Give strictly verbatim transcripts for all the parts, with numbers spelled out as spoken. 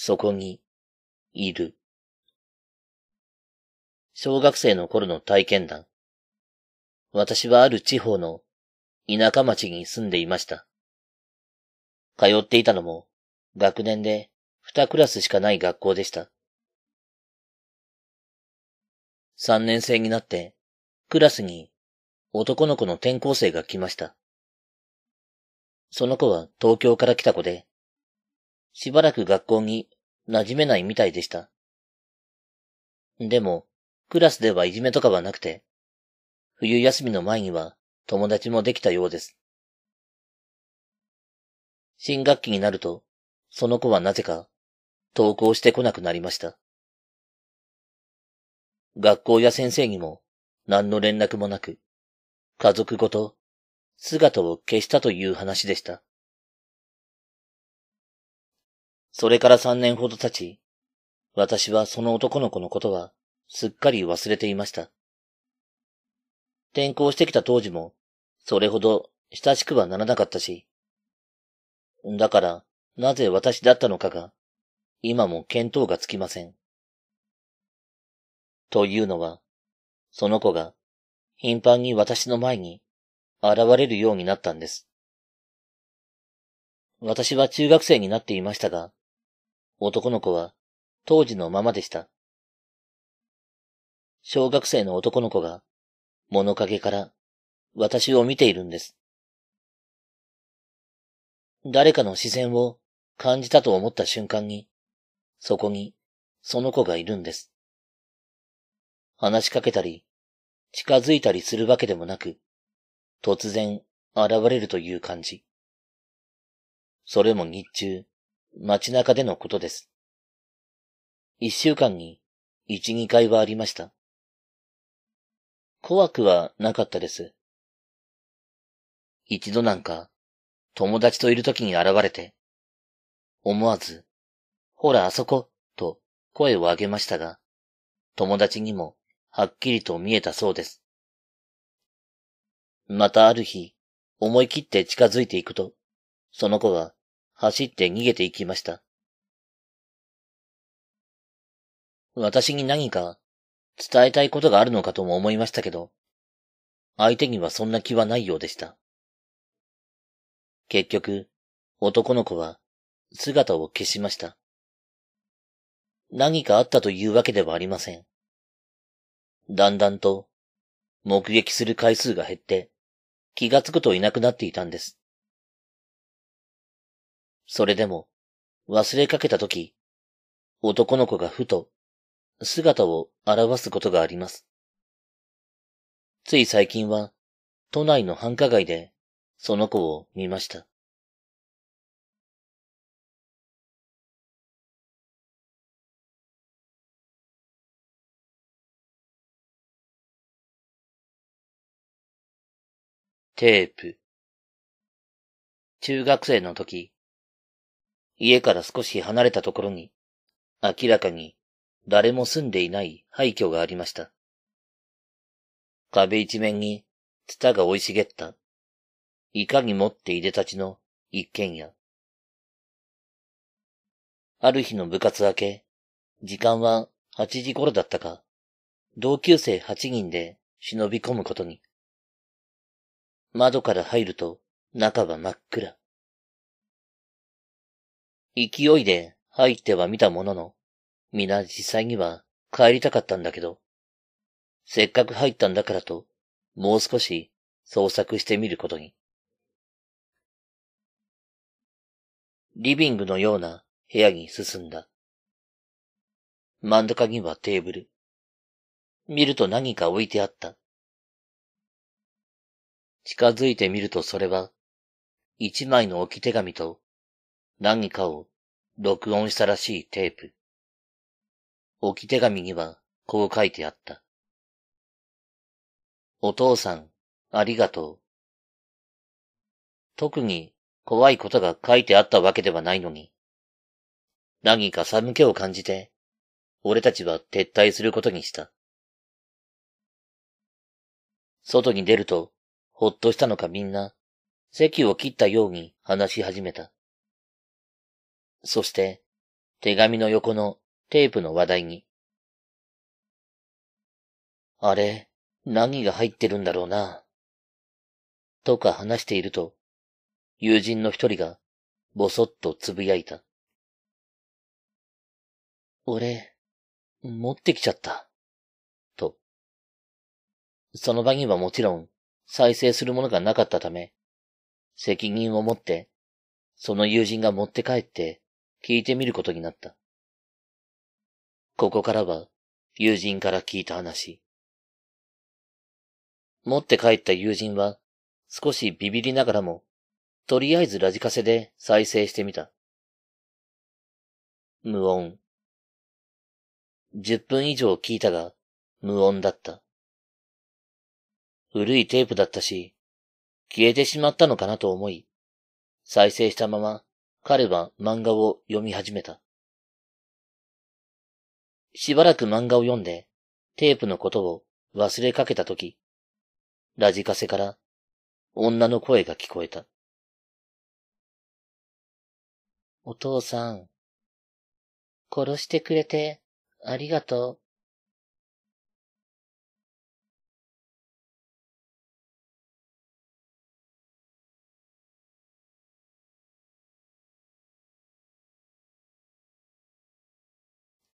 そこに、いる。小学生の頃の体験談。私はある地方の田舎町に住んでいました。通っていたのも学年でにクラスしかない学校でした。さんねん生になってクラスに男の子の転校生が来ました。その子は東京から来た子で、しばらく学校に馴染めないみたいでした。でも、クラスではいじめとかはなくて、冬休みの前には友達もできたようです。新学期になると、その子はなぜか登校してこなくなりました。学校や先生にも何の連絡もなく、家族ごと姿を消したという話でした。それからさんねんほど経ち、私はその男の子のことはすっかり忘れていました。転校してきた当時もそれほど親しくはならなかったし、だからなぜ私だったのかが今も見当がつきません。というのは、その子が頻繁に私の前に現れるようになったんです。私は中学生になっていましたが、男の子は当時のままでした。小学生の男の子が物陰から私を見ているんです。誰かの視線を感じたと思った瞬間に、そこにその子がいるんです。話しかけたり、近づいたりするわけでもなく、突然現れるという感じ。それも日中、街中でのことです。一週間に一、二回はありました。怖くはなかったです。一度なんか、友達といるときに現れて、思わず、ほらあそこ、と声を上げましたが、友達にもはっきりと見えたそうです。またある日、思い切って近づいていくと、その子は、走って逃げていきました。私に何か伝えたいことがあるのかとも思いましたけど、相手にはそんな気はないようでした。結局、男の子は姿を消しました。何かあったというわけではありません。だんだんと目撃する回数が減って、気がつくといなくなっていたんです。それでも、忘れかけたとき、男の子がふと、姿を現すことがあります。つい最近は、都内の繁華街で、その子を見ました。テープ。中学生のとき、家から少し離れたところに、明らかに誰も住んでいない廃墟がありました。壁一面にツタが生い茂った、いかにもっていでたちの一軒家。ある日の部活明け、時間ははちじ頃だったか、同級生はちにんで忍び込むことに。窓から入ると中は真っ暗。勢いで入ってはみたものの、皆実際には帰りたかったんだけど、せっかく入ったんだからと、もう少し捜索してみることに。リビングのような部屋に進んだ。真ん中にはテーブル。見ると何か置いてあった。近づいてみるとそれは、一枚の置き手紙と、何かを録音したらしいテープ。置き手紙にはこう書いてあった。お父さん、ありがとう。特に怖いことが書いてあったわけではないのに、何か寒気を感じて、俺たちは撤退することにした。外に出ると、ほっとしたのかみんな、席を切ったように話し始めた。そして、手紙の横のテープの話題に。あれ、何が入ってるんだろうな。とか話していると、友人の一人が、ぼそっとつぶやいた。俺、持ってきちゃった。と。その場にはもちろん、再生するものがなかったため、責任を持って、その友人が持って帰って、聞いてみることになった。ここからは、友人から聞いた話。持って帰った友人は、少しビビりながらも、とりあえずラジカセで再生してみた。無音。じゅっぷん以上聞いたが、無音だった。古いテープだったし、消えてしまったのかなと思い、再生したまま彼は漫画を読み始めた。しばらく漫画を読んで、テープのことを忘れかけたとき、ラジカセから女の声が聞こえた。お父さん、殺してくれてありがとう。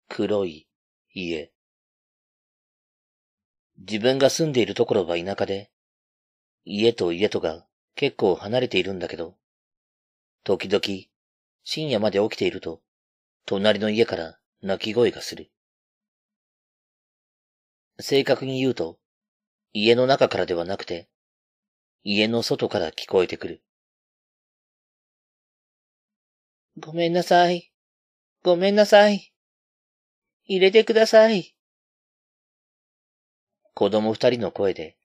黒い家。自分が住んでいるところは田舎で、家と家とが結構離れているんだけど、時々、深夜まで起きていると、隣の家から泣き声がする。正確に言うと、家の中からではなくて、家の外から聞こえてくる。ごめんなさい。ごめんなさい。入れてください。子供二人の声で、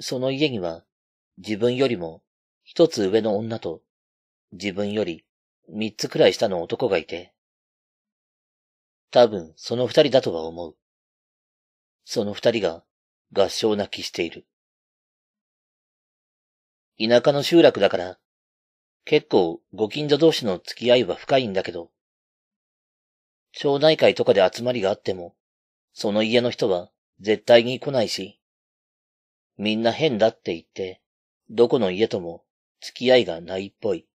その家には自分よりも一つ上の女と、自分より三つくらい下の男がいて、多分その二人だとは思う。その二人が合掌泣きしている。田舎の集落だから、結構ご近所同士の付き合いは深いんだけど、町内会とかで集まりがあっても、その家の人は絶対に来ないし、みんな変だって言って、どこの家とも付き合いがないっぽい。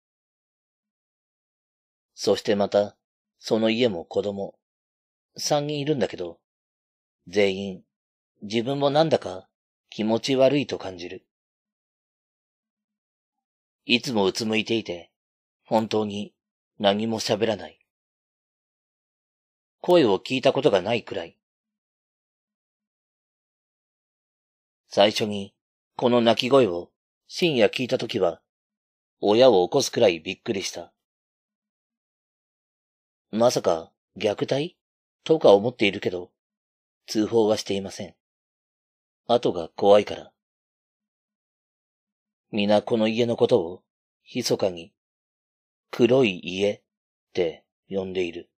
そしてまた、その家も子供、三人いるんだけど、全員、自分もなんだか気持ち悪いと感じる。いつもうつむいていて、本当に何も喋らない。声を聞いたことがないくらい。最初に、この泣き声を深夜聞いたときは、親を起こすくらいびっくりした。まさか虐待とか思っているけど、通報はしていません。後が怖いから。皆この家のことを、密かに、黒い家って呼んでいる。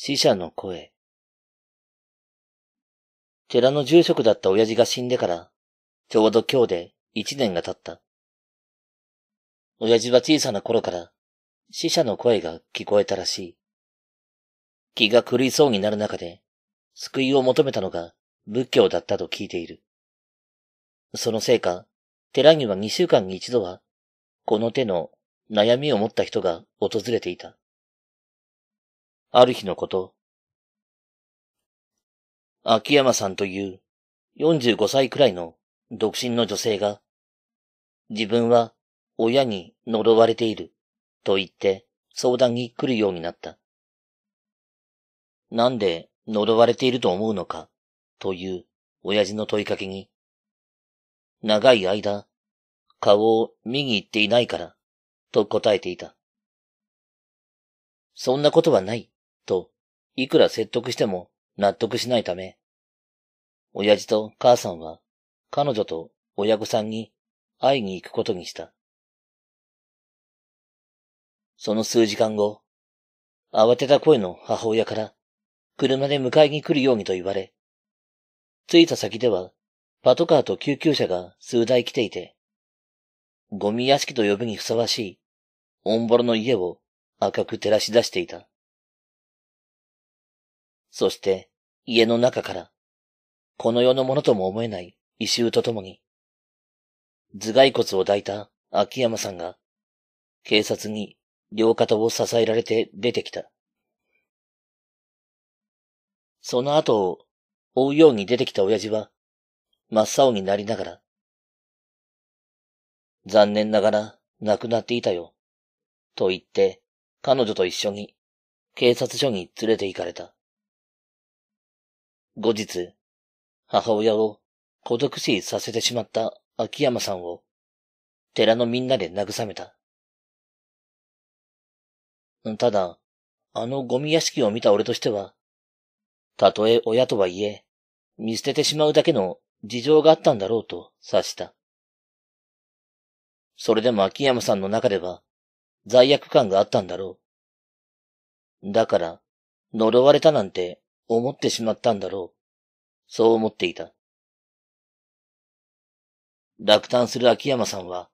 死者の声。寺の住職だった親父が死んでから、ちょうど今日で一年が経った。親父は小さな頃から、死者の声が聞こえたらしい。気が狂いそうになる中で、救いを求めたのが仏教だったと聞いている。そのせいか、寺には二週間に一度は、この手の悩みを持った人が訪れていた。ある日のこと、秋山さんというよんじゅうごさいくらいの独身の女性が、自分は親に呪われていると言って相談に来るようになった。なんで呪われていると思うのかという親父の問いかけに、長い間顔を見に行っていないからと答えていた。そんなことはない、と、いくら説得しても納得しないため、親父と母さんは彼女と親御さんに会いに行くことにした。その数時間後、慌てた声の母親から車で迎えに来るようにと言われ、着いた先ではパトカーと救急車が数台来ていて、ゴミ屋敷と呼ぶにふさわしいオンボロの家を赤く照らし出していた。そして家の中から、この世のものとも思えない異臭とともに、頭蓋骨を抱いた秋山さんが、警察に両肩を支えられて出てきた。その後を追うように出てきた親父は、真っ青になりながら、残念ながら亡くなっていたよ、と言って彼女と一緒に警察署に連れて行かれた。後日、母親を孤独死させてしまった秋山さんを、寺のみんなで慰めた。ただ、あのゴミ屋敷を見た俺としては、たとえ親とはいえ、見捨ててしまうだけの事情があったんだろうと察した。それでも秋山さんの中では、罪悪感があったんだろう。だから、呪われたなんて思ってしまったんだろう。そう思っていた。落胆する秋山さんは、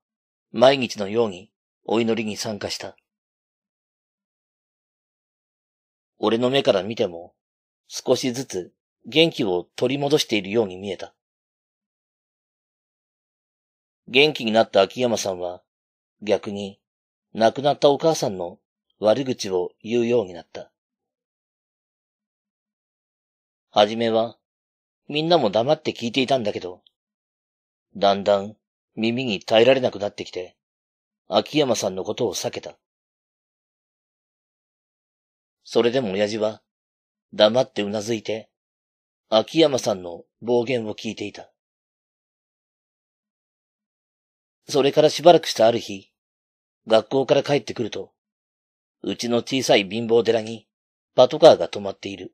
毎日のようにお祈りに参加した。俺の目から見ても、少しずつ元気を取り戻しているように見えた。元気になった秋山さんは、逆に亡くなったお母さんの悪口を言うようになった。はじめは、みんなも黙って聞いていたんだけど、だんだん耳に耐えられなくなってきて、秋山さんのことを避けた。それでも親父は、黙ってうなずいて、秋山さんの暴言を聞いていた。それからしばらくしたある日、学校から帰ってくると、うちの小さい貧乏寺にパトカーが止まっている。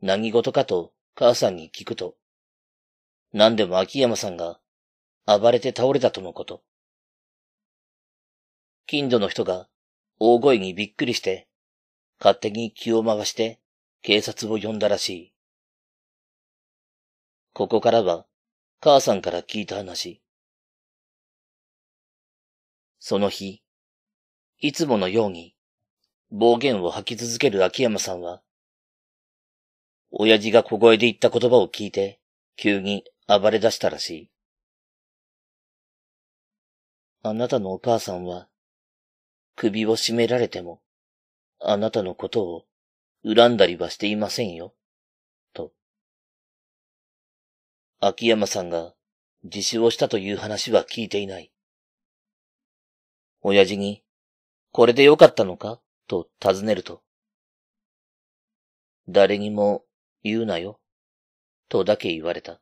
何事かと母さんに聞くと、何でも秋山さんが暴れて倒れたとのこと。近所の人が大声にびっくりして、勝手に気を回して警察を呼んだらしい。ここからは母さんから聞いた話。その日、いつものように暴言を吐き続ける秋山さんは、親父が小声で言った言葉を聞いて、急に暴れ出したらしい。あなたのお母さんは、首を絞められても、あなたのことを恨んだりはしていませんよ、と。秋山さんが自首をしたという話は聞いていない。親父に、これでよかったのかと尋ねると、誰にも、言うなよ、とだけ言われた。